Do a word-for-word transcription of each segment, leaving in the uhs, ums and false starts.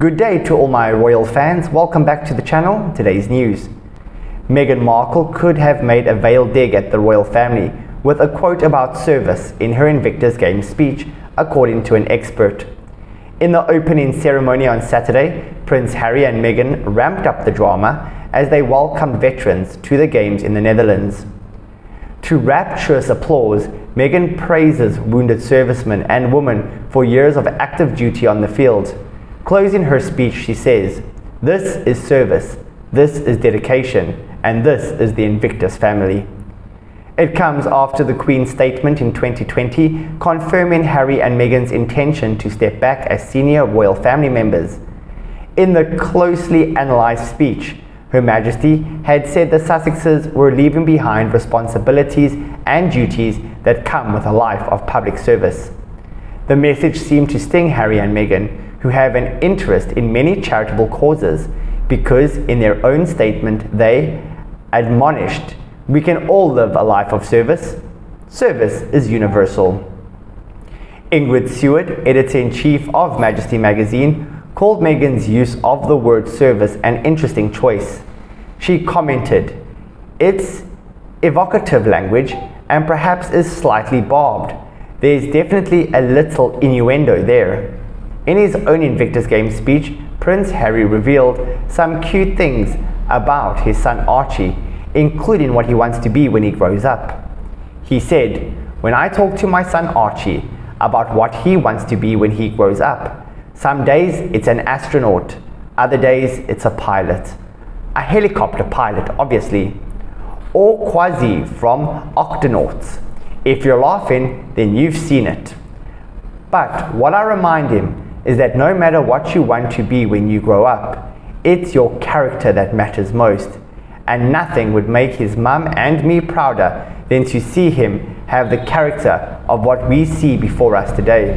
Good day to all my royal fans, welcome back to the channel. Today's news. Meghan Markle could have made a veiled dig at the royal family with a quote about service in her Invictus Games speech, according to an expert. In the opening ceremony on Saturday, Prince Harry and Meghan ramped up the drama as they welcomed veterans to the Games in the Netherlands. To rapturous applause, Meghan praises wounded servicemen and women for years of active duty on the field. Closing her speech, she says, "This is service, this is dedication, and this is the Invictus family." It comes after the Queen's statement in twenty twenty confirming Harry and Meghan's intention to step back as senior royal family members. In the closely analysed speech, Her Majesty had said the Sussexes were leaving behind responsibilities and duties that come with a life of public service. The message seemed to sting Harry and Meghan, who have an interest in many charitable causes, because in their own statement they admonished, "We can all live a life of service. Service is universal." Ingrid Seward, editor-in-chief of Majesty magazine, called Meghan's use of the word service an interesting choice. She commented, "It's evocative language and perhaps is slightly barbed. There's definitely a little innuendo there." In his own Invictus Games speech, Prince Harry revealed some cute things about his son Archie, including what he wants to be when he grows up. He said, "When I talk to my son Archie about what he wants to be when he grows up, some days it's an astronaut, other days it's a pilot. A helicopter pilot, obviously. Or Quasi from Octonauts. If you're laughing, then you've seen it. But what I remind him is that no matter what you want to be when you grow up, it's your character that matters most, and nothing would make his mum and me prouder than to see him have the character of what we see before us today."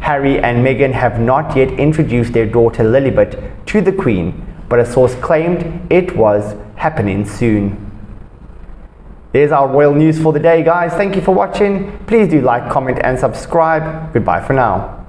Harry and Meghan have not yet introduced their daughter Lilibet to the Queen, but a source claimed it was happening soon. There's our royal news for the day, guys. Thank you for watching. Please do like, comment and subscribe. Goodbye for now.